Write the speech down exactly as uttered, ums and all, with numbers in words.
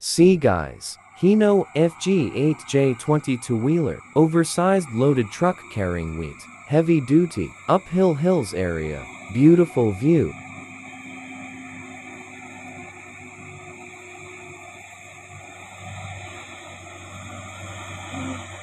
See guys, Hino F G eight J twenty-two wheeler, oversized loaded truck carrying wheat, heavy duty, uphill hills area, beautiful view. Mm-hmm.